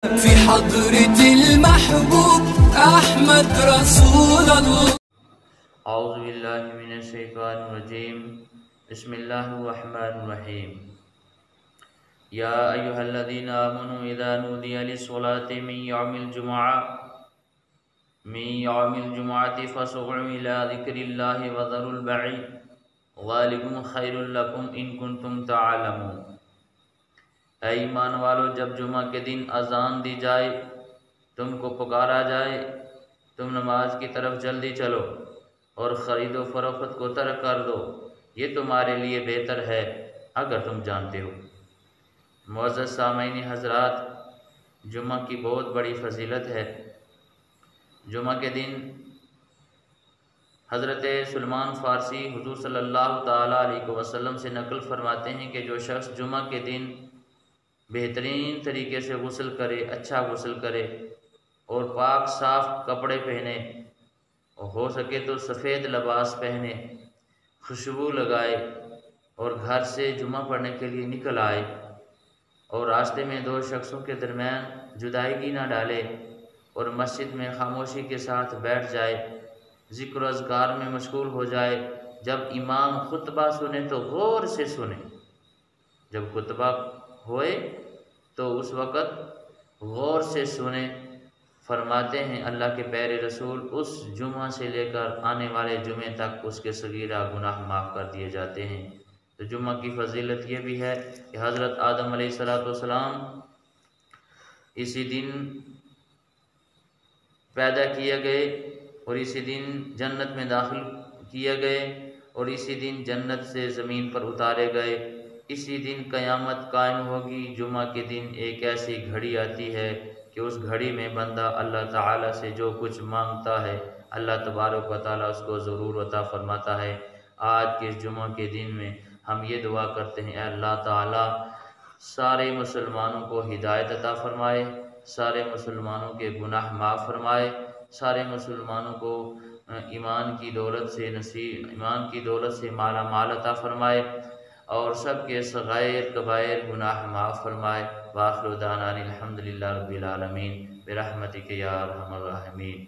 في حضرة المحبوب أحمد رسول الله. أعوذ بالله من الشيطان الرجيم. بسم الله الرحمن الرحيم. يا أيها الذين آمنوا إذا نودي للصلاة من يوم الجمعة فاسعوا إلى ذكر الله وذروا البيع ذلكم خير لكم إن كنتم تعلمون. ऐ ईमान वालों, जब जुमा के दिन अजान दी जाए, तुमको पुकारा जाए, तुम नमाज की तरफ जल्दी चलो और ख़रीद व फरोख्त को तर्क कर दो, ये तुम्हारे लिए बेहतर है अगर तुम जानते हो। मुअज़्ज़ज़ सामीईन हज़रात, जुमा की बहुत बड़ी फजीलत है। जुमा के दिन हज़रत सलमान फ़ारसी हुज़ूर सल्लल्लाहु तआला अलैहि वसल्लम से नकल फरमाते हैं कि जो शख्स जुमा के दिन बेहतरीन तरीके से गुस्ल करे, अच्छा गुस्ल करे और पाक साफ कपड़े पहने और हो सके तो सफ़ेद लिबास पहने, खुशबू लगाए और घर से जुमा पढ़ने के लिए निकल आए और रास्ते में दो शख्सों के दरमियान जुदाईगी ना डाले और मस्जिद में खामोशी के साथ बैठ जाए, ज़िक्र अज़कार में मशगूल हो जाए। जब इमाम खुतबा सुने तो गौर से सुने, जब खुतबा होए तो उस वक़्त गौर से सुने। फरमाते हैं अल्लाह के प्यारे रसूल, उस जुमा से लेकर आने वाले जुमे तक उसके सगीरा गुनाह माफ़ कर दिए जाते हैं। तो जुमा की फजीलत यह भी है कि हज़रत आदम अलैहिस्सलाम इसी दिन पैदा किए गए और इसी दिन जन्नत में दाखिल किए गए और इसी दिन जन्नत से ज़मीन पर उतारे गए, इसी दिन क़यामत कायम होगी। जुमा के दिन एक ऐसी घड़ी आती है कि उस घड़ी में बंदा अल्लाह ताला से जो कुछ मांगता है अल्लाह तबारक व तआला उसको ज़रूर अता फरमाता है। आज के इस जुमा के दिन में हम ये दुआ करते हैं, अल्लाह ताला सारे मुसलमानों को हिदायत अता फरमाए, सारे मुसलमानों के गुनाह माफ़ फरमाए, सारे मुसलमानों को ईमान की दौलत से माला माल अता फरमाए और सब के सग़ैर कबायर गुनाह माफ़ फरमाए। वाखिर दाना अल्हम्दुलिल्लाह रब्बिल आलमीन बिरहमतिक या अरहमर राहिमीन।